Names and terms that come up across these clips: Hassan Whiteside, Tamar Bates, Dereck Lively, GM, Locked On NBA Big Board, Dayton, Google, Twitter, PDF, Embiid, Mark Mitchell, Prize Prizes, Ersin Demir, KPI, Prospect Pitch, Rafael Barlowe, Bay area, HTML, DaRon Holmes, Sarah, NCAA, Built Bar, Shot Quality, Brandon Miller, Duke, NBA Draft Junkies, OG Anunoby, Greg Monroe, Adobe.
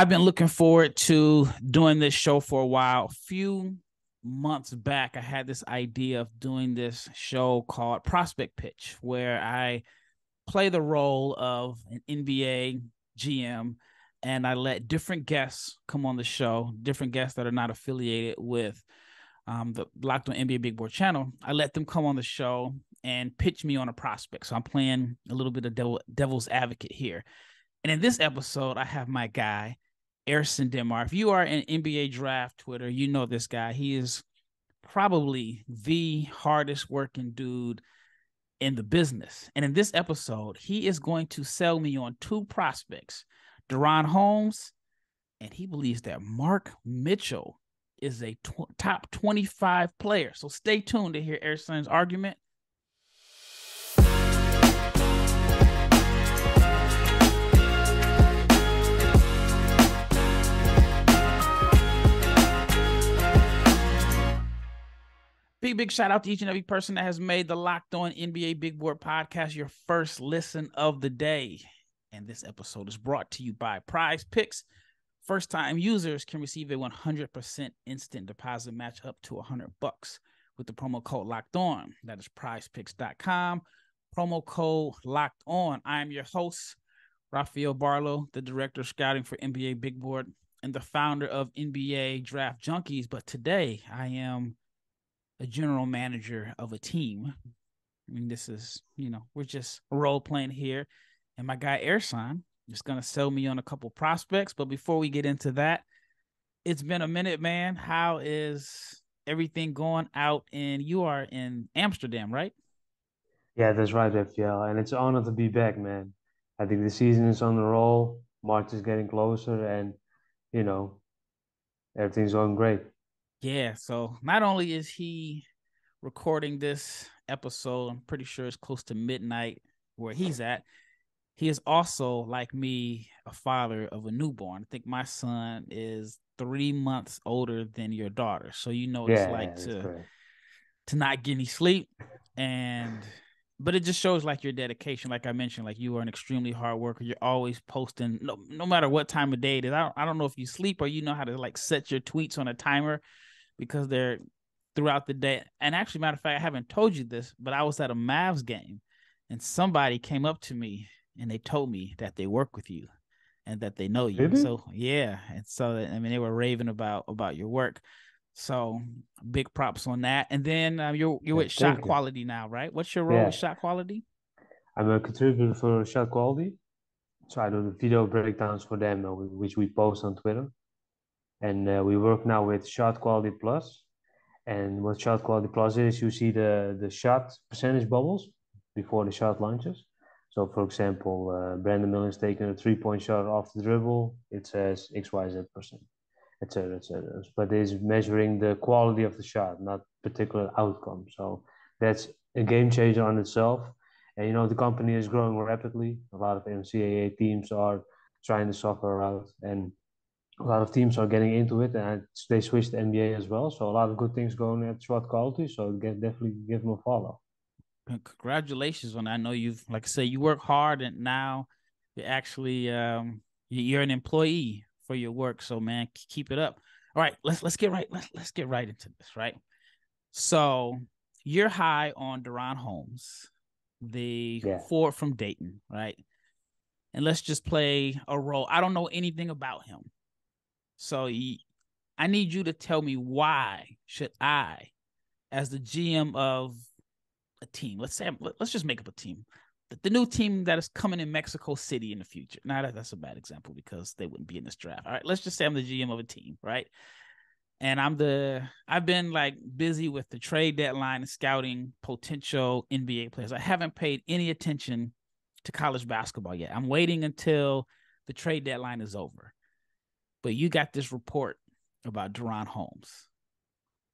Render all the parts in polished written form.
I've been looking forward to doing this show for a while. A few months back, I had this idea of doing this show called Prospect Pitch, where I play the role of an NBA GM, and I let different guests come on the show, different guests that are not affiliated with the Locked On NBA Big Board channel. I let them come on the show and pitch me on a prospect. So I'm playing a little bit of devil's advocate here. And in this episode, I have my guy, Ersin Demir. If you are in NBA Draft Twitter, you know this guy. He is probably the hardest working dude in the business. And in this episode, he is going to sell me on two prospects, DaRon Holmes, and he believes that Mark Mitchell is a top 25 player. So stay tuned to hear Ersin's argument. Big shout out to each and every person that has made the Locked On NBA Big Board podcast your first listen of the day. And this episode is brought to you by Prize Picks. First-time users can receive a 100% instant deposit match up to $100 with the promo code Locked On. That is prizepicks.com. Promo code Locked On. I am your host, Rafael Barlowe, the director of scouting for NBA Big Board and the founder of NBA Draft Junkies. But today I am a general manager of a team. I mean, this is, you know, we're just role playing here. And my guy Ersin is going to sell me on a couple prospects. But before we get into that, it's been a minute, man. How is everything going out? And you are in Amsterdam, right? Yeah, that's right, Rafael. And it's an honor to be back, man. I think the season is on the roll. March is getting closer and, you know, everything's going great. Yeah, so not only is he recording this episode, I'm pretty sure it's close to midnight where he's at, he is also, like me, a father of a newborn. I think my son is 3 months older than your daughter. So you know what it's like to not get any sleep. But it just shows like your dedication. Like I mentioned, like you are an extremely hard worker. You're always posting no matter what time of day it is. I don't know if you sleep or you know how to like set your tweets on a timer, because they're throughout the day. And actually, matter of fact, I haven't told you this, but I was at a Mavs game and somebody came up to me and they told me that they work with you and that they know you. Really? So, yeah. And so, I mean, they were raving about your work. So big props on that. And then you're with Shot Quality now, right? What's your role with Shot Quality? I'm a contributor for Shot Quality. So I do the video breakdowns for them, which we post on Twitter. And we work now with Shot Quality Plus. And what Shot Quality Plus is, you see the shot percentage bubbles before the shot launches. So, for example, Brandon Miller is taking a three-point shot off the dribble. It says XYZ%, etc. But it's measuring the quality of the shot, not particular outcome. So that's a game changer on itself. And, you know, the company is growing rapidly. A lot of NCAA teams are trying the software out, and a lot of teams are getting into it, and they switched to NBA as well. So a lot of good things going at Shot Quality. So definitely give them a follow. Congratulations on that. I know you've, like I say, you work hard, and now you're actually you're an employee for your work. So, man, keep it up. All right, let's get right into this, right? So you're high on DaRon Holmes, the forward from Dayton, right? And let's just play a role. I don't know anything about him. So I need you to tell me, why should I, as the GM of a team, let's just make up a team, the new team that is coming in Mexico City in the future. Now, that's a bad example because they wouldn't be in this draft. All right, let's just say I'm the GM of a team, right? And I've been like busy with the trade deadline and scouting potential NBA players. I haven't paid any attention to college basketball yet. I'm waiting until the trade deadline is over. But you got this report about DaRon Holmes.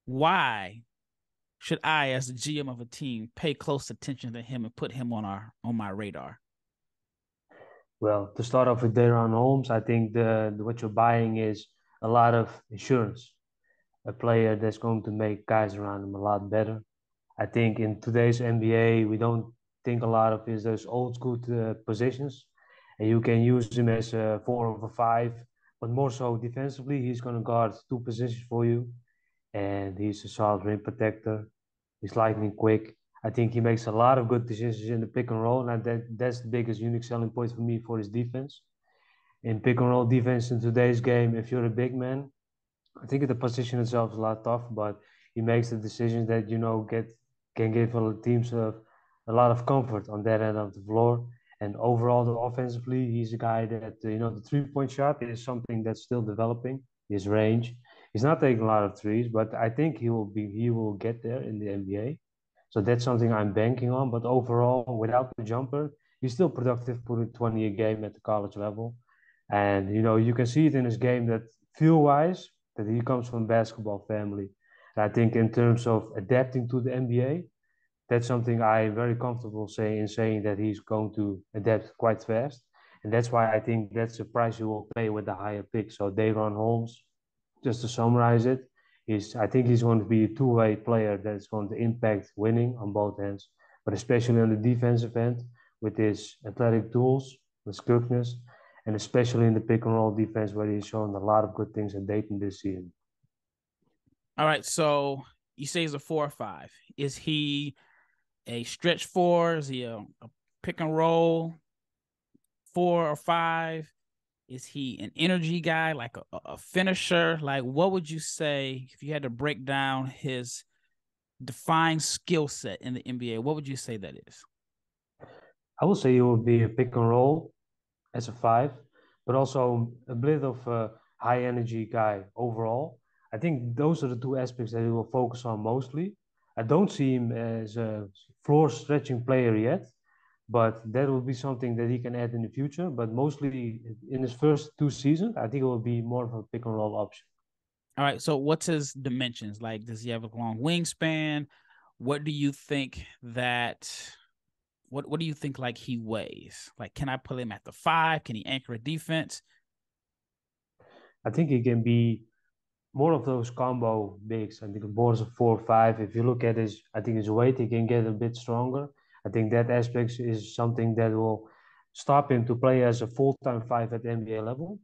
Why should I, as the GM of a team, pay close attention to him and put him on my radar? Well, to start off with DaRon Holmes, I think what you're buying is a lot of insurance, a player that's going to make guys around him a lot better. I think in today's NBA, we don't think a lot of those old school positions, and you can use him as a 4 over 5, but more so defensively, he's going to guard two positions for you, and he's a solid rim protector. He's lightning quick. I think he makes a lot of good decisions in the pick and roll, and that's the biggest unique selling point for me for his defense. In pick and roll defense in today's game, if you're a big man, I think the position itself is a lot tough, but he makes the decisions that, you know, can give teams a lot of comfort on that end of the floor. And overall, offensively, he's a guy that, you know, the three-point shot is something that's still developing, his range. He's not taking a lot of threes, but I think he will get there in the NBA. So that's something I'm banking on. But overall, without the jumper, he's still productive, putting 20 a game at the college level. And, you know, you can see it in his game that feel-wise, that he comes from a basketball family. And I think in terms of adapting to the NBA, that's something I'm very comfortable saying that he's going to adapt quite fast. And that's why I think that's the price you will pay with the higher pick. So DaRon Holmes, just to summarize it, I think he's going to be a two-way player that's going to impact winning on both ends, but especially on the defensive end with his athletic tools, his quickness, and especially in the pick-and-roll defense where he's shown a lot of good things at Dayton this season. All right, so you say he's a 4 or 5. Is he a stretch 4? Is he a pick-and-roll 4 or 5? Is he an energy guy, like a finisher? Like, what would you say if you had to break down his defined skill set in the NBA? What would you say that is? I would say he would be a pick-and-roll as a 5, but also a bit of a high-energy guy overall. I think those are the two aspects that he will focus on mostly. I don't see him as a floor-stretching player yet, but that will be something that he can add in the future. But mostly in his first 2 seasons, I think it will be more of a pick-and-roll option. All right, so what's his dimensions? Like, does he have a long wingspan? What do you think what do you think, like, he weighs? Like, can I put him at the 5? Can he anchor a defense? I think he can be more of those combo bigs. I think boards of 4 or 5. If you look at his weight, he can get a bit stronger. I think that aspect is something that will stop him to play as a full-time 5 at the NBA level.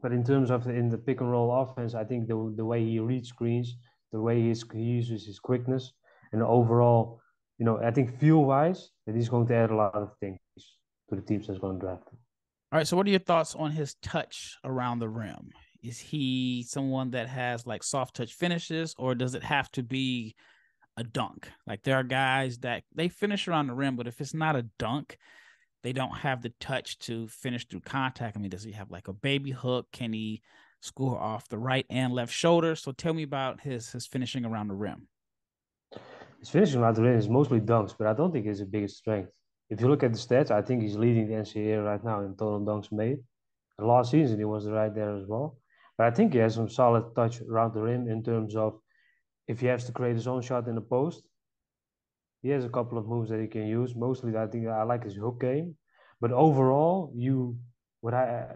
But in terms of the pick-and-roll offense, I think the way he reads screens, the way he uses his quickness, and overall, you know, I think feel-wise, that he's going to add a lot of things to the teams that's going to draft him. All right, so what are your thoughts on his touch around the rim? Is he someone that has, like, soft touch finishes, or does it have to be a dunk? Like, there are guys that they finish around the rim, but if it's not a dunk, they don't have the touch to finish through contact. I mean, does he have, like, a baby hook? Can he score off the right and left shoulder? So tell me about his finishing around the rim. His finishing around the rim is mostly dunks, but I don't think it's his biggest strength. If you look at the stats, I think he's leading the NCAA right now in total dunks made. And last season, he was right there as well. But I think he has some solid touch around the rim in terms of if he has to create his own shot in the post, he has a couple of moves that he can use. Mostly, I think I like his hook game. But overall,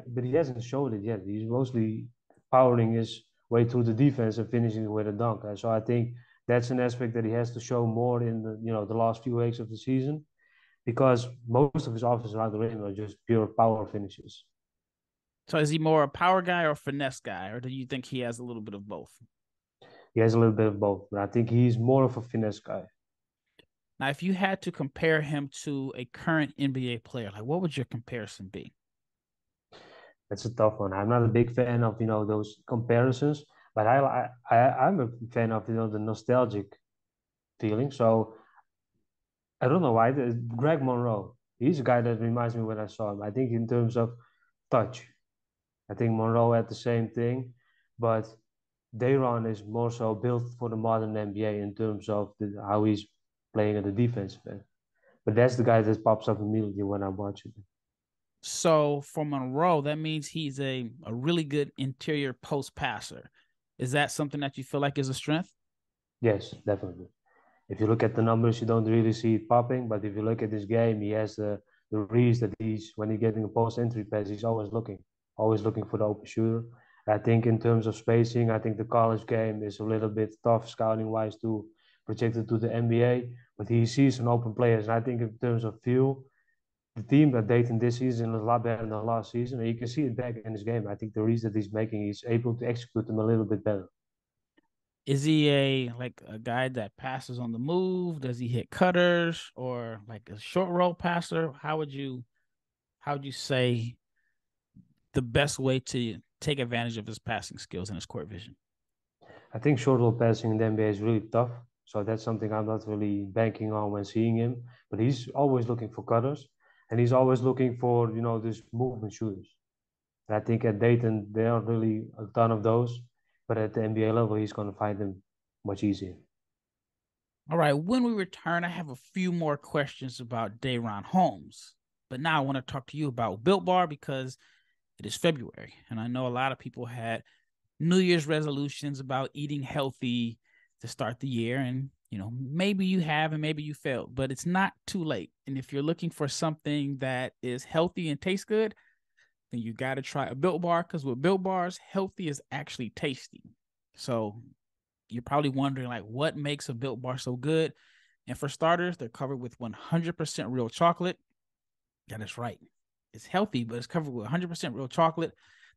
but he hasn't showed it yet. He's mostly powering his way through the defense and finishing with a dunk. And so I think that's an aspect that he has to show more in the last few weeks of the season, because most of his offense around the rim are just pure power finishes. So is he more a power guy or a finesse guy, or do you think he has a little bit of both? He has a little bit of both, but I think he's more of a finesse guy. Now, if you had to compare him to a current NBA player, like, what would your comparison be? That's a tough one. I'm not a big fan of, those comparisons, but I'm a fan of, the nostalgic feeling. So I don't know why. Greg Monroe, he's a guy that reminds me when I saw him. I think in terms of touch, I think Monroe had the same thing, but DaRon is more so built for the modern NBA in terms of how he's playing at the defensive end. But that's the guy that pops up immediately when I watch it. So for Monroe, that means he's a really good interior post passer. Is that something that you feel like is a strength? Yes, definitely. If you look at the numbers, you don't really see it popping, but if you look at this game, he has the reads that when he's getting a post-entry pass, he's always looking for the open shooter. I think in terms of spacing, I think the college game is a little bit tough scouting-wise to project it to the NBA, but he sees an open player. And I think in terms of feel, the team at Dayton this season is a lot better than last season, and you can see it back in his game. I think the reason that he's making, he's able to execute them a little bit better. Is he a guy that passes on the move? Does he hit cutters or like a short roll passer? How would you say the best way to take advantage of his passing skills and his court vision? I think short roll passing in the NBA is really tough. So that's something I'm not really banking on when seeing him. But he's always looking for cutters, and he's always looking for, these movement shooters. And I think at Dayton, there aren't really a ton of those. But at the NBA level, he's going to find them much easier. All right. When we return, I have a few more questions about DaRon Holmes. But now I want to talk to you about Built Bar, because it is February. And I know a lot of people had New Year's resolutions about eating healthy to start the year. And, maybe you have and maybe you failed. But it's not too late. And if you're looking for something that is healthy and tastes good, then you got to try a Built Bar, because with Built Bars, healthy is actually tasty. So you're probably wondering, what makes a Built Bar so good? And for starters, they're covered with 100% real chocolate. That is right. It's healthy, but it's covered with 100% real chocolate.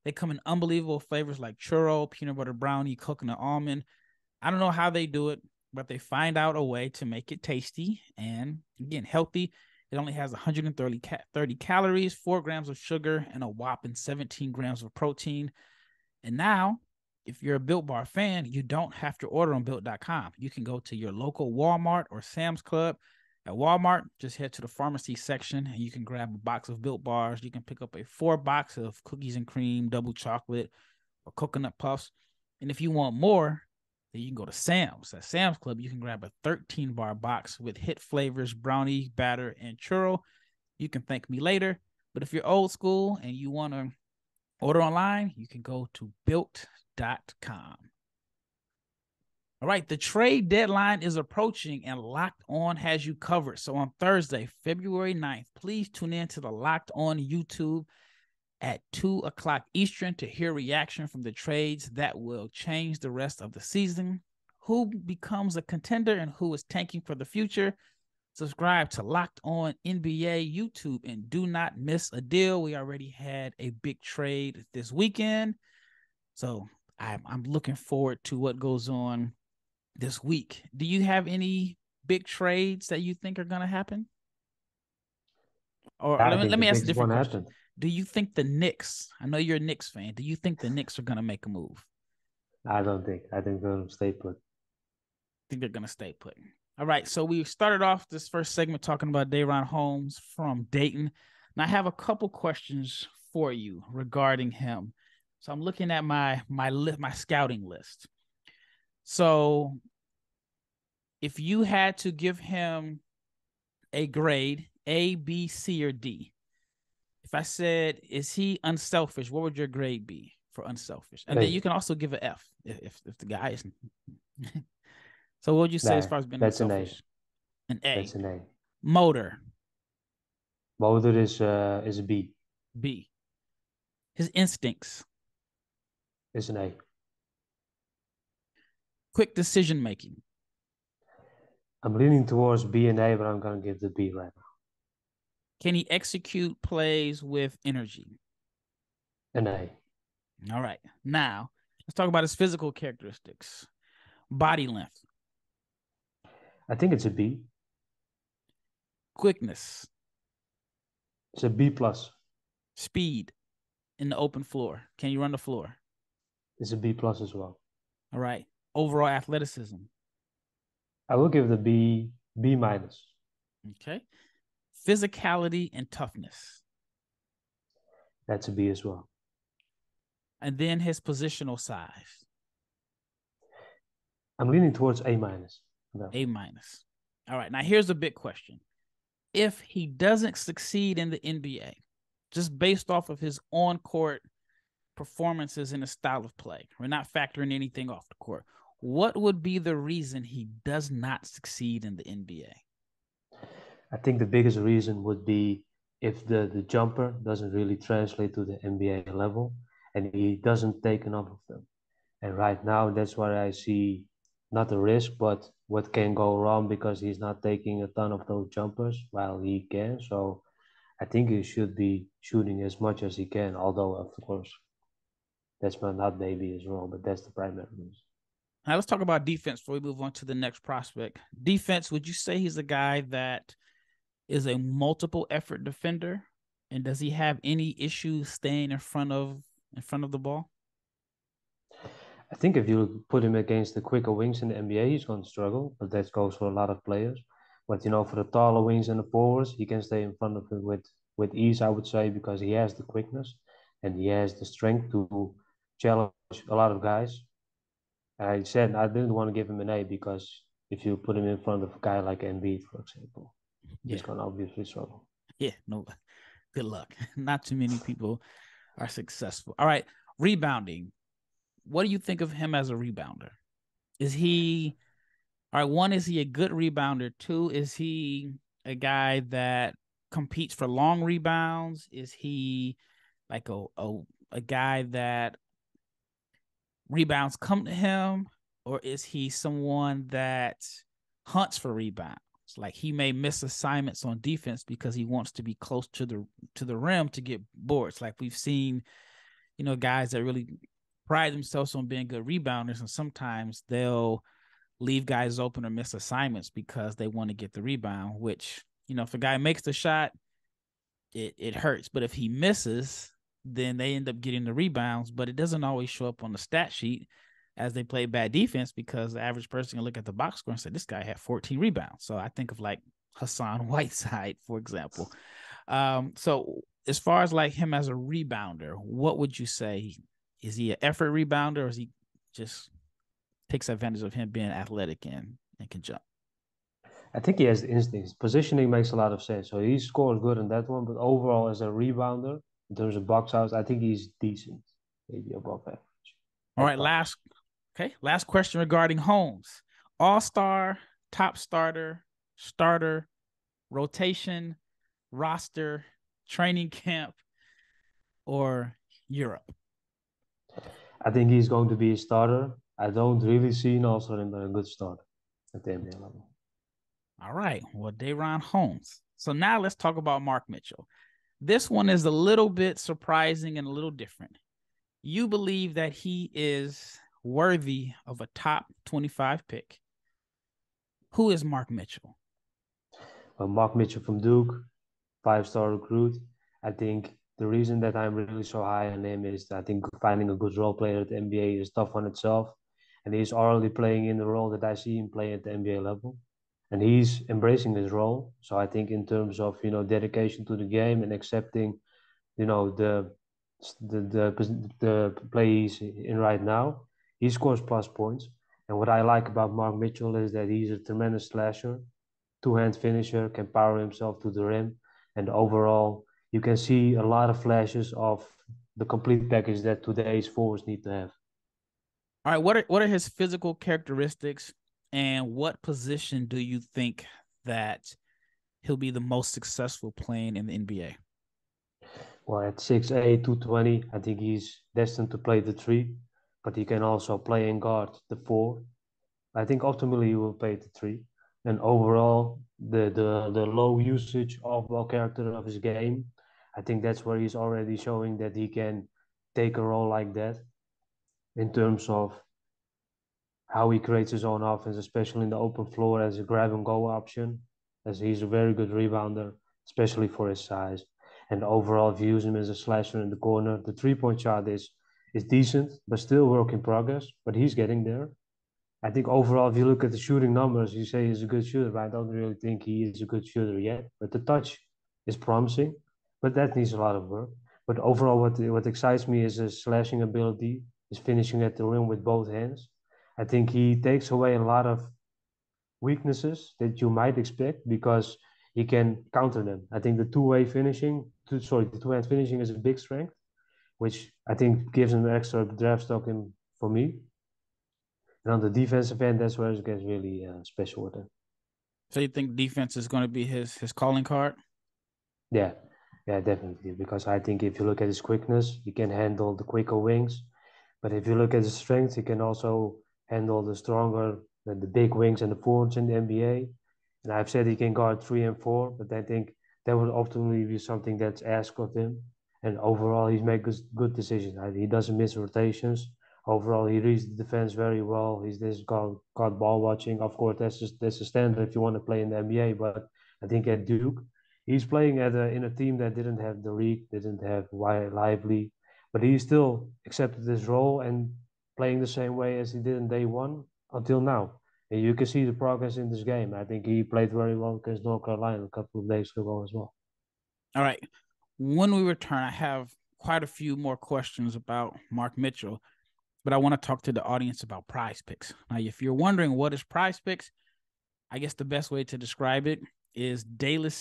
They come in unbelievable flavors like churro, peanut butter brownie, coconut almond. I don't know how they do it, but they find out a way to make it tasty and, again, healthy. It only has 130 calories, 4 grams of sugar, and a whopping 17 grams of protein. And now, if you're a Built Bar fan, you don't have to order on Built.com. You can go to your local Walmart or Sam's Club. At Walmart, just head to the pharmacy section, and you can grab a box of Built Bars. You can pick up a 4-box of cookies and cream, double chocolate, or coconut puffs. And if you want more, then you can go to Sam's. At Sam's Club, you can grab a 13-bar box with hit flavors, brownie, batter, and churro. You can thank me later. But if you're old school and you want to order online, you can go to Built.com. All right, the trade deadline is approaching, and Locked On has you covered. So on Thursday, February 9th, please tune in to the Locked On YouTube at 2 o'clock Eastern to hear reaction from the trades that will change the rest of the season, who becomes a contender, and who is tanking for the future. Subscribe to Locked On NBA YouTube and do not miss a deal. We already had a big trade this weekend, so I'm looking forward to what goes on this week. Do you have any big trades that you think are going to happen? Or let me ask a different question. Do you think the Knicks, I know you're a Knicks fan, do you think the Knicks are going to make a move? I think they're going to stay put. I think they're going to stay put. All right, so we started off this first segment talking about DaRon Holmes from Dayton. And I have a couple questions for you regarding him. So I'm looking at my scouting list. So if you had to give him a grade, A, B, C, or D, if I said, is he unselfish, what would your grade be for unselfish? And then you can also give an F if the guy isn't. So what would you say as far as being unselfish? An A. That's an A. Motor. Motor is a B. B. His instincts. It's an A. Quick decision making. I'm leaning towards B and A, but I'm going to give the B right now. Can he execute plays with energy? An A. All right. Now, let's talk about his physical characteristics. Body length. I think it's a B. Quickness. It's a B+. Speed in the open floor. Can you run the floor? It's a B+ as well. All right. Overall athleticism. I will give the B-. Okay. Physicality and toughness. That's a B as well. And then his positional size. I'm leaning towards A-. No. A-. All right. Now, here's a big question. If he doesn't succeed in the NBA, just based off of his on-court performances and his style of play, we're not factoring anything off the court, what would be the reason he does not succeed in the NBA? I think the biggest reason would be if the jumper doesn't really translate to the NBA level and he doesn't take enough of them. And right now, that's where I see not a risk, but what can go wrong, because he's not taking a ton of those jumpers while he can. So I think he should be shooting as much as he can, although, of course, that's not Davy's role, but that's the primary reason. Now, let's talk about defense before we move on to the next prospect. Defense, would you say he's a guy that is a multiple effort defender? And does he have any issues staying in front of the ball? I think if you put him against the quicker wings in the NBA, he's going to struggle, but that goes for a lot of players. But, you know, for the taller wings and the forwards, he can stay in front of him with ease, I would say, because he has the quickness and he has the strength to challenge a lot of guys. I said I didn't want to give him an A because if you put him in front of a guy like Embiid, for example, he's going to obviously struggle. Yeah, no, good luck. Not too many people are successful. All right, rebounding. What do you think of him as a rebounder? Is he a good rebounder? Two, is he a guy that competes for long rebounds? Is he like a guy that rebounds come to him? Or is he someone that hunts for rebounds? Like he may miss assignments on defense because he wants to be close to the rim to get boards. Like we've seen, you know, guys that really pride themselves on being good rebounders, and sometimes they'll leave guys open or miss assignments because they want to get the rebound, which, you know, if a guy makes the shot, it hurts. But if he misses, then they end up getting the rebounds, but it doesn't always show up on the stat sheet as they play bad defense because the average person can look at the box score and say, this guy had 14 rebounds. So I think of like Hassan Whiteside, for example. So as far as like him as a rebounder, what would you say? Is he an effort rebounder, or is he just takes advantage of him being athletic and can jump? I think he has the instincts. Positioning makes a lot of sense. So he scored good in that one, but overall as a rebounder, in terms of box outs, I think he's decent, maybe above average. All right, last question regarding Holmes. All-star, top starter, rotation, roster, training camp, or Europe? I think he's going to be a starter. I don't really see an all-star in a good starter at the NBA level. All right. Well, DaRon Holmes. So now let's talk about Mark Mitchell. This one is a little bit surprising and a little different. You believe that he is worthy of a top 25 pick. Who is Mark Mitchell? Well, Mark Mitchell from Duke, 5-star recruit. I think the reason that I'm really so high on him is I think finding a good role player at the NBA is tough on itself. And he's already playing in the role that I see him play at the NBA level. And he's embracing his role. So I think in terms of, you know, dedication to the game and accepting, you know, the play he's in right now, he scores plus points. And what I like about Mark Mitchell is that he's a tremendous slasher, two-hand finisher, can power himself to the rim. And overall, you can see a lot of flashes of the complete package that today's forwards need to have. All right, what are his physical characteristics, and what position do you think that he'll be the most successful playing in the NBA? Well, at 6'8", 220, I think he's destined to play the 3, but he can also play and guard the 4. I think ultimately he will play the 3. And overall, the low usage off-ball character of his game, I think that's where he's already showing that he can take a role like that in terms of how he creates his own offense, especially in the open floor as a grab-and-go option, as he's a very good rebounder, especially for his size. And overall, if you use him as a slasher in the corner, the three-point shot is decent, but still work in progress, but he's getting there. I think overall, if you look at the shooting numbers, you say he's a good shooter, but I don't really think he is a good shooter yet. But the touch is promising, but that needs a lot of work. But overall, what excites me is his slashing ability, his finishing at the rim with both hands. I think he takes away a lot of weaknesses that you might expect because he can counter them. I think the two-hand finishing is a big strength, which I think gives him extra draft stock for me. And on the defensive end, that's where it gets really special with him. So you think defense is going to be his calling card? Yeah, definitely. Because I think if you look at his quickness, he can handle the quicker wings. But if you look at his strength, he can also handle the stronger, the big wings and the forwards in the NBA. And I've said he can guard 3 and 4, but I think that would ultimately be something that's asked of him. And overall, he's made good decisions. He doesn't miss rotations. Overall, he reads the defense very well. He's got ball watching. Of course, that's a standard if you want to play in the NBA. But I think at Duke, he's playing in a team that didn't have Dereck, didn't have Lively, but he still accepted his role and playing the same way as he did in day one until now. And you can see the progress in this game. I think he played very well against North Carolina a couple of days ago as well. All right. When we return, I have quite a few more questions about Mark Mitchell, but I want to talk to the audience about Prize Picks. Now, if you're wondering what is Prize Picks, I guess the best way to describe it is daily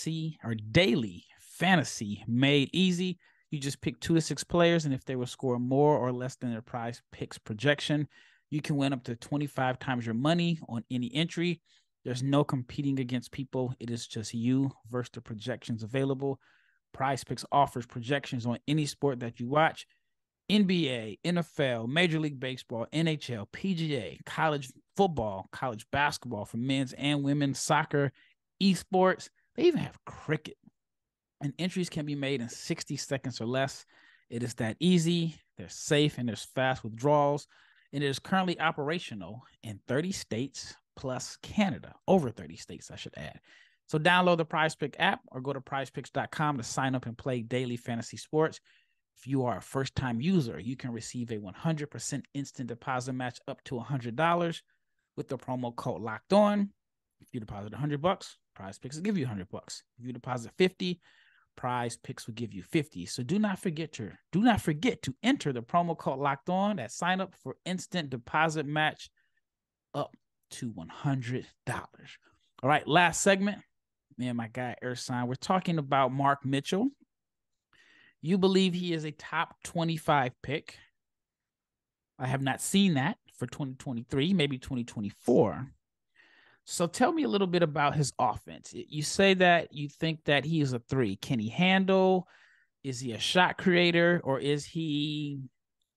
fantasy made easy. You just pick 2 to 6 players, and if they will score more or less than their Prize Picks projection, you can win up to 25 times your money on any entry. There's no competing against people. It is just you versus the projections available. Prize Picks offers projections on any sport that you watch: NBA, NFL, Major League Baseball, NHL, PGA, college football, college basketball for men's and women's soccer, esports. They even have cricket. And entries can be made in 60 seconds or less. It is that easy. They're safe and there's fast withdrawals. And it is currently operational in 30 states plus Canada, over 30 states, I should add. So download the PrizePicks app or go to prizepicks.com to sign up and play daily fantasy sports. If you are a first-time user, you can receive a 100% instant deposit match up to $100 with the promo code Locked On. If you deposit $100, PrizePicks will give you $100. If you deposit $50, PrizePicks will give you $50. So do not forget to enter the promo code Locked On at sign up for instant deposit match up to $100. All right, last segment. Me and my guy, Ersin, we're talking about Mark Mitchell. You believe he is a top 25 pick. I have not seen that for 2023, maybe 2024. So tell me a little bit about his offense. You say that you think that he is a three. Can he handle? Is he a shot creator, or is he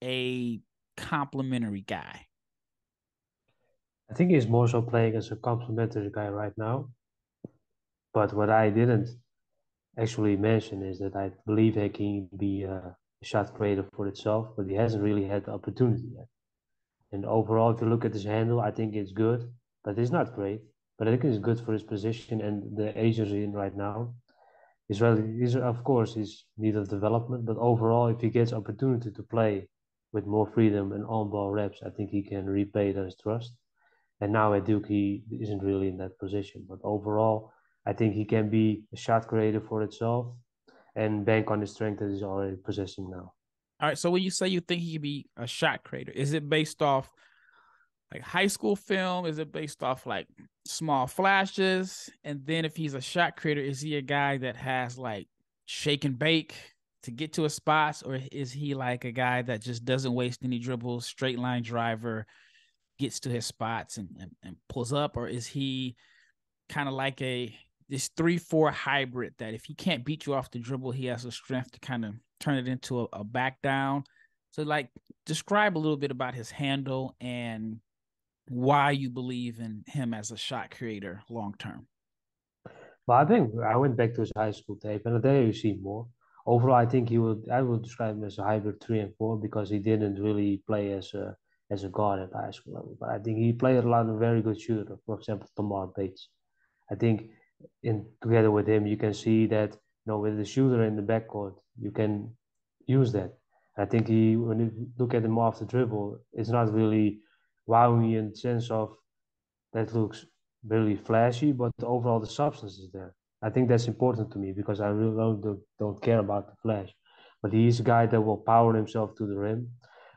a complimentary guy? I think he's more so playing as a complimentary guy right now. But what I didn't actually mention is that I believe he can be a shot creator for itself, but he hasn't really had the opportunity yet. And overall, if you look at his handle, I think it's good, but it's not great. But I think it's good for his position and the age he's in right now. Of course, he's in need of development, but overall, if he gets opportunity to play with more freedom and on-ball reps, I think he can repay those trust. And now at Duke, he isn't really in that position. But overall, I think he can be a shot creator for itself and bank on the strength that he's already possessing now. All right. So when you say you think he can be a shot creator, is it based off like high school film? Is it based off like small flashes? And then if he's a shot creator, is he a guy that has like shake and bake to get to a spot? Or is he like a guy that just doesn't waste any dribbles, straight line driver, gets to his spots and pulls up? Or is he kind of like this 3-4 hybrid that if he can't beat you off the dribble, he has the strength to kind of turn it into a back down? So like, describe a little bit about his handle and why you believe in him as a shot creator long-term. Well, I think I went back to his high school tape, and there you see more. Overall, I think I would describe him as a hybrid 3 and 4 because he didn't really play as a guard at high school level. But I think he played a lot of very good shooters, for example, Tamar Bates. I think together with him, you can see that with the shooter in the backcourt, you can use that. I think when you look at him off the dribble, it's not really wowing in the sense of that looks really flashy, but overall the substance is there. I think that's important to me because I really don't care about the flash. But he's a guy that will power himself to the rim,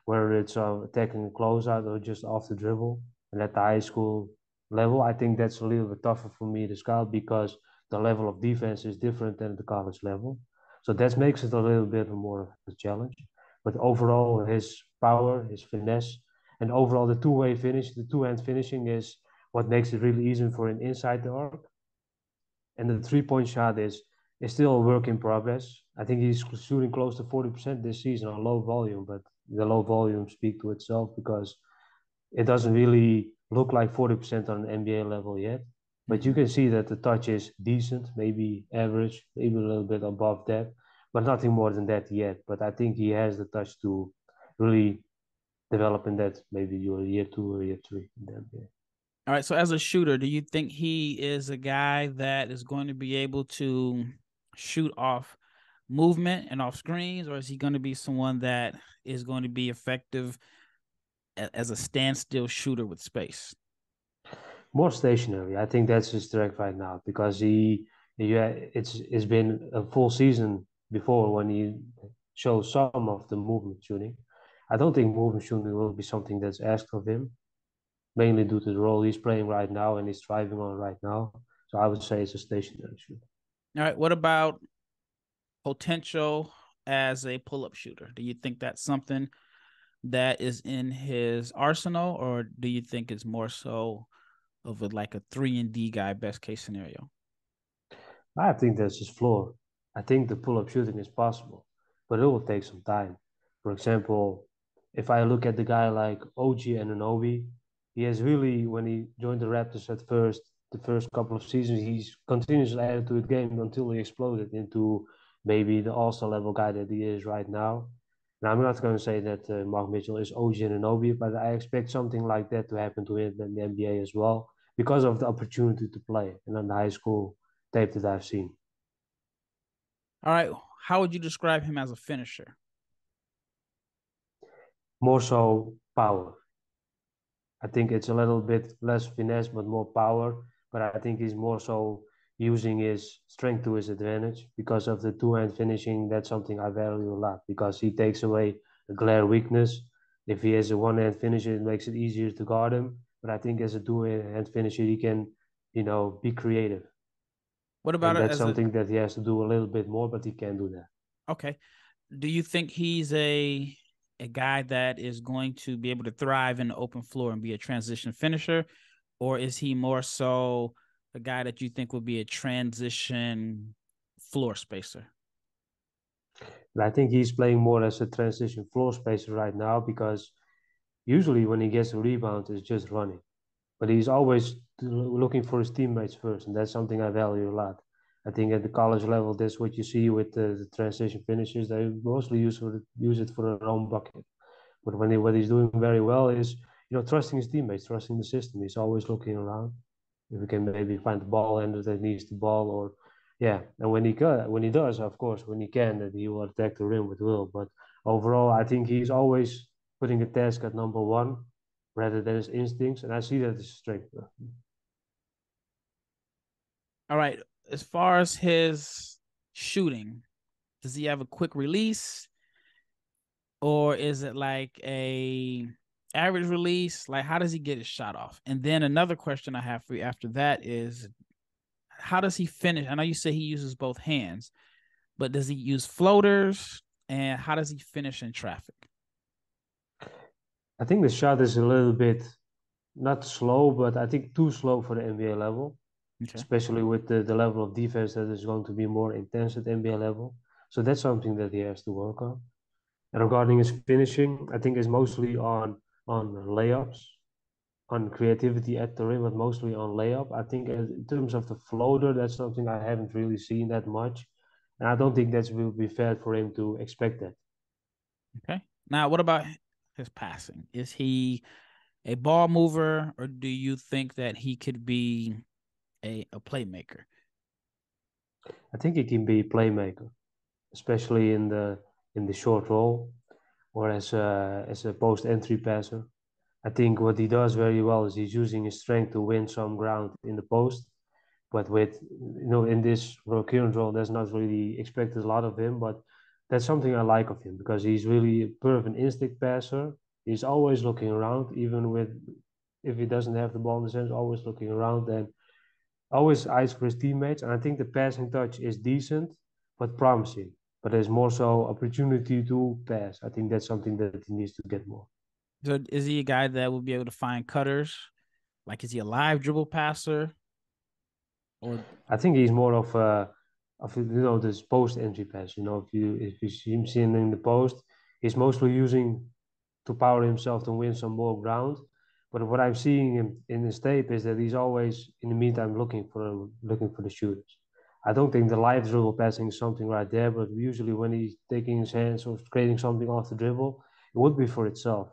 whether it's attacking a closeout or just off the dribble. And at the high school level, I think that's a little bit tougher for me to scout because the level of defense is different than the college level. So that makes it a little bit more of a challenge. But overall, his power, his finesse, and overall the two-way finish, the two-hand finishing is what makes it really easy for an inside the arc. And the three-point shot is still a work in progress. I think he's shooting close to 40% this season on low volume, but the low volume speaks to itself because it doesn't really look like 40% on an NBA level yet. But you can see that the touch is decent, maybe average, maybe a little bit above that, but nothing more than that yet. But I think he has the touch to really develop in that, maybe your year two or year three. All right, so as a shooter, do you think he is a guy that is going to be able to shoot off movement and off screens, or is he going to be someone that is going to be effective as a standstill shooter with space? More stationary. I think that's his strength right now, because it's been a full season before when he shows some of the movement shooting. I don't think movement shooting will be something that's asked of him, mainly due to the role he's playing right now and he's thriving on right now. So I would say it's a stationary shooter. All right. What about potential as a pull-up shooter? Do you think that's something that is in his arsenal, or do you think it's more so of a 3-and-D guy, best case scenario? I think that's his floor. I think the pull-up shooting is possible, but it will take some time. For example, if I look at the guy like OG Anunoby, he has really, when he joined the Raptors at first, the first couple of seasons, he's continuously added to his game until he exploded into maybe the all-star level guy that he is right now. Now, I'm not going to say that Mark Mitchell is OG Anunoby, but I expect something like that to happen to him in the NBA as well, because of the opportunity to play and on the high school tape that I've seen. All right. How would you describe him as a finisher? More so power. I think it's a little bit less finesse, but more power. But I think he's more so using his strength to his advantage because of the two-hand finishing. That's something I value a lot, because he takes away a glare weakness. If he has a one-hand finisher, it makes it easier to guard him. But I think as a two-hand finisher, he can, be creative. What about it? That's something that he has to do a little bit more, but he can do that. Okay. Do you think he's a guy that is going to be able to thrive in the open floor and be a transition finisher, or is he more so a guy that you think will be a transition floor spacer? I think he's playing more as a transition floor spacer right now, because usually when he gets a rebound, it's just running. But he's always looking for his teammates first, and that's something I value a lot. I think at the college level, that's what you see with the transition finishers. They mostly use it for their own bucket. But what he's doing very well is, trusting his teammates, trusting the system. He's always looking around. If we can maybe find the ball handler that needs the ball, and when he does, of course, when he can, that he will attack the rim with will. But overall, I think he's always putting a task at number one rather than his instincts, and I see that as a strength. All right, as far as his shooting, does he have a quick release, or is it like a average release? Like, how does he get his shot off? And then another question I have for you after that is, how does he finish? I know you say he uses both hands, but does he use floaters, and how does he finish in traffic? I think the shot is a little bit, not slow, but I think too slow for the NBA level, especially with the level of defense that is going to be more intense at NBA level. So that's something that he has to work on. And regarding his finishing, I think it's mostly on layups, on creativity at the rim, but mostly on layup. I think in terms of the floater, that's something I haven't really seen that much. And I don't think that will be fair for him to expect that. Okay. Now, what about his passing? Is he a ball mover, or do you think that he could be a playmaker? I think he can be a playmaker, especially in the short role, or as a post-entry passer. I think what he does very well is he's using his strength to win some ground in the post. But with, in this current role, that's not really expected a lot of him, but that's something I like of him, because he's really a perfect instinct passer. He's always looking around, even if he doesn't have the ball in the sense, always looking around and always eyes for his teammates. And I think the passing touch is decent, but promising. But there's more so opportunity to pass. I think that's something that he needs to get more. So is he a guy that will be able to find cutters? Like, is he a live dribble passer? Or I think he's more of a this post entry pass. If you see him in the post, he's mostly using to power himself to win some more ground. But what I'm seeing in this tape is that he's always, in the meantime, looking for the shooters. I don't think the live dribble passing is something right there, but usually when he's taking his hands or creating something off the dribble, it would be for itself.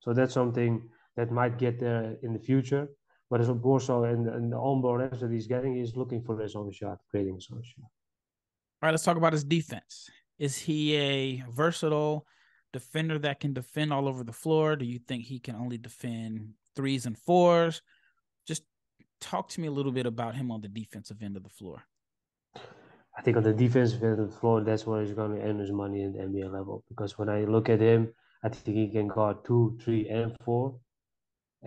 So that's something that might get there in the future. But it's also in the on-ball reps that he's getting, he's looking for his own shot, creating his own shot. All right, let's talk about his defense. Is he a versatile defender that can defend all over the floor? Do you think he can only defend threes and fours? Just talk to me a little bit about him on the defensive end of the floor. I think on the defensive end of the floor, that's where he's going to earn his money in the NBA level. Because when I look at him, I think he can guard 2, 3, and 4.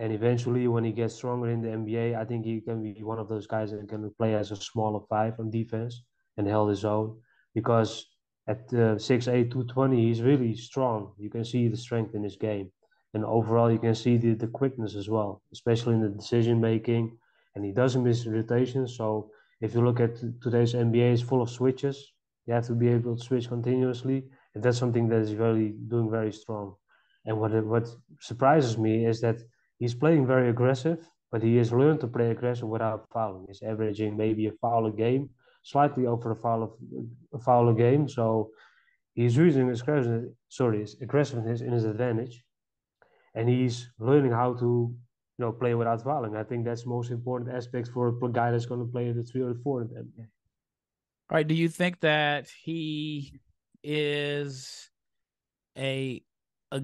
And eventually, when he gets stronger in the NBA, I think he can be one of those guys that can play as a smaller 5 on defense and held his own. Because at 6'8", 220, he's really strong. You can see the strength in his game. And overall, you can see the quickness as well, especially in the decision-making. And he doesn't miss rotations, so... If you look at today's NBA, it's full of switches. You have to be able to switch continuously. And that's something that is really doing very strong. And what surprises me is that he's playing very aggressive, but he has learned to play aggressive without fouling. He's averaging maybe a foul a game, slightly over a foul a game. So he's using his aggressiveness in his advantage. And he's learning how to play without fouling. I think that's the most important aspect for a guy that's going to play the 3 or 4 in the NBA. All right. Do you think that he is a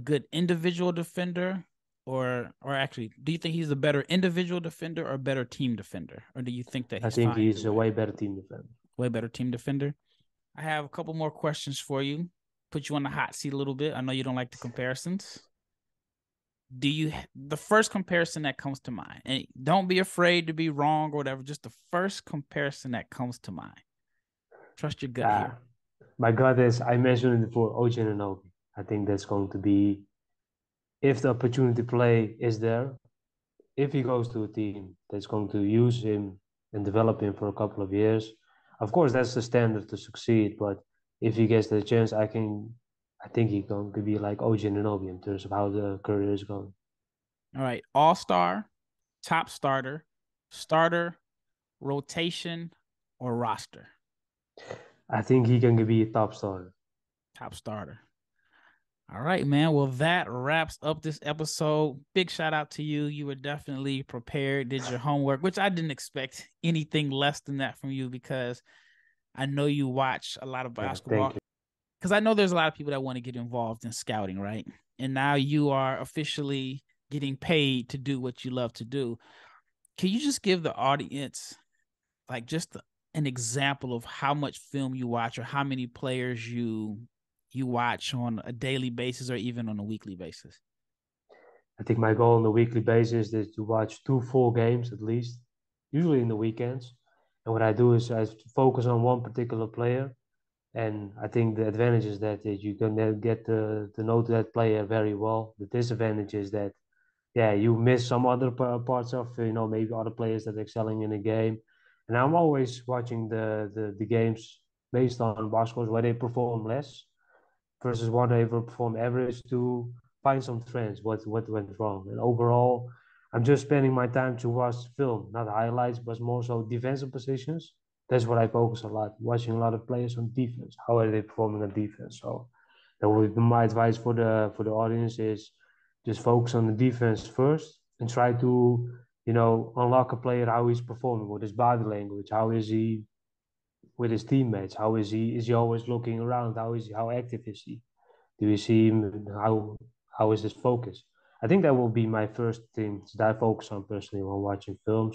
good individual defender, or actually, do you think he's a better individual defender or better team defender, or do you think that? I think he's a way better team defender. Way better team defender. I have a couple more questions for you. Put you on the hot seat a little bit. I know you don't like the comparisons. The first comparison that comes to mind, and don't be afraid to be wrong or whatever, just the first comparison that comes to mind. Trust your gut here. My gut is, I mentioned it before, OG Anunoby. I think that's going to be, if the opportunity play is there, if he goes to a team that's going to use him and develop him for a couple of years, of course, that's the standard to succeed. But if he gets the chance, I think he's going to be like OG Anunoby in terms of how the career is going. All right. All-star, top starter, starter, rotation, or roster? I think he can be a top starter. Top starter. All right, man. Well, that wraps up this episode. Big shout out to you. You were definitely prepared, did your homework, which I didn't expect anything less than that from you because I know you watch a lot of basketball. Because I know there's a lot of people that want to get involved in scouting, right? And now you are officially getting paid to do what you love to do. Can you just give the audience like just an example of how much film you watch or how many players you watch on a daily basis or even on a weekly basis? I think my goal on the weekly basis is to watch 2 full games at least, usually in the weekends. And what I do is I focus on one particular player. And I think the advantage is that you can get to know that player very well. The disadvantage is that, you miss some other parts of, maybe other players that are excelling in a game. And I'm always watching the games based on box scores where they perform less versus what they perform average to find some trends, what went wrong. And overall, I'm just spending my time to watch film, not highlights, but more so defensive positions. That's what I focus a lot, watching a lot of players on defense. How are they performing on defense? So that would be my advice for the audience is just focus on the defense first and try to, unlock a player, how he's performing with his body language. How is he with his teammates? How is he always looking around? How active is he? Do you see him? How is his focus? I think that will be my first thing that I focus on personally when watching film.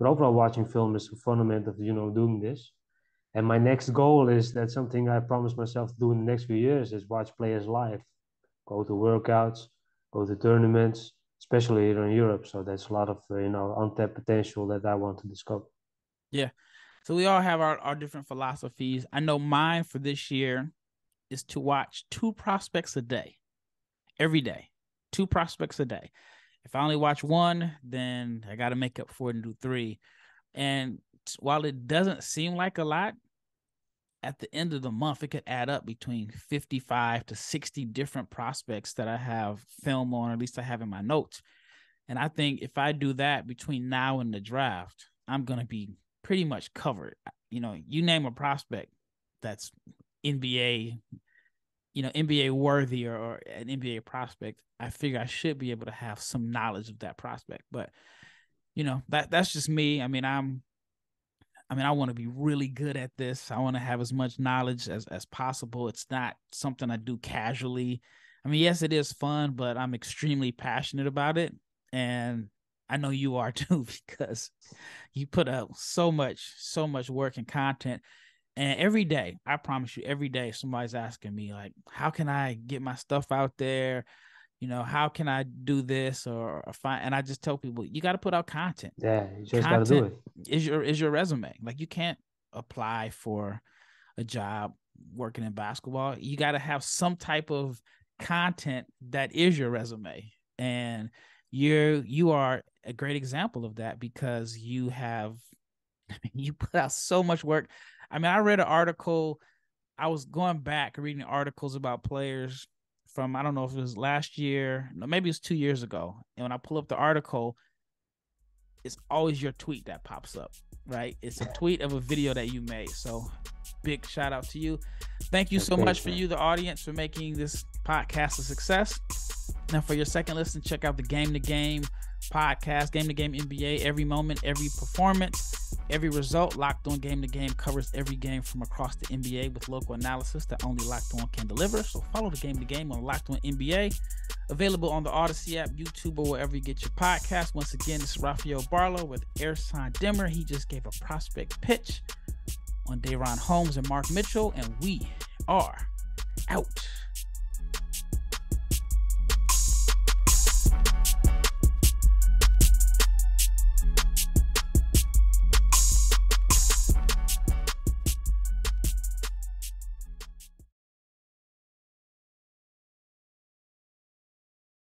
But overall, watching film is a fundament of, doing this. And my next goal is that something I promised myself to do in the next few years is watch players live, go to workouts, go to tournaments, especially here in Europe. So that's a lot of, untapped potential that I want to discover. Yeah. So we all have our different philosophies. I know mine for this year is to watch 2 prospects a day, every day, 2 prospects a day. If I only watch 1, then I got to make up for it and do 3. And while it doesn't seem like a lot, at the end of the month, it could add up between 55 to 60 different prospects that I have film on, or at least I have in my notes. And I think if I do that between now and the draft, I'm going to be pretty much covered. You know, you name a prospect that's NBA, you know, NBA worthy or an NBA prospect, I figure I should be able to have some knowledge of that prospect. But, you know, that's just me. I mean, I want to be really good at this. I want to have as much knowledge as possible. It's not something I do casually. I mean, yes, it is fun, but I'm extremely passionate about it. And I know you are too, because you put out so much work and content. And every day, I promise you, every day somebody's asking me, like, how can I get my stuff out there? You know, how can I do this or find? And I just tell people, you got to put out content. Yeah, you just got to do it. Is your resume. Like, you can't apply for a job working in basketball. You got to have some type of content that is your resume. And you are a great example of that, because you put out so much work. I mean, I read an article. I was going back reading articles about players from, I don't know if it was last year, no, maybe it was 2 years ago. And when I pull up the article, it's always your tweet that pops up, right? It's a tweet of a video that you made. So big shout out to you. Thank you so much for you, the audience, for making this podcast a success. Now, for your second listen, check out the Game to Game podcast, Game to Game NBA. Every moment, every performance, every result. Locked On Game to Game covers every game from across the NBA with local analysis that only Locked On can deliver. So follow the Game to Game on Locked On NBA. Available on the Odyssey app, YouTube, or wherever you get your podcast. Once again, this is Rafael Barlowe with Ersin Demir. He just gave a prospect pitch on DaRon Holmes and Mark Mitchell, and we are out.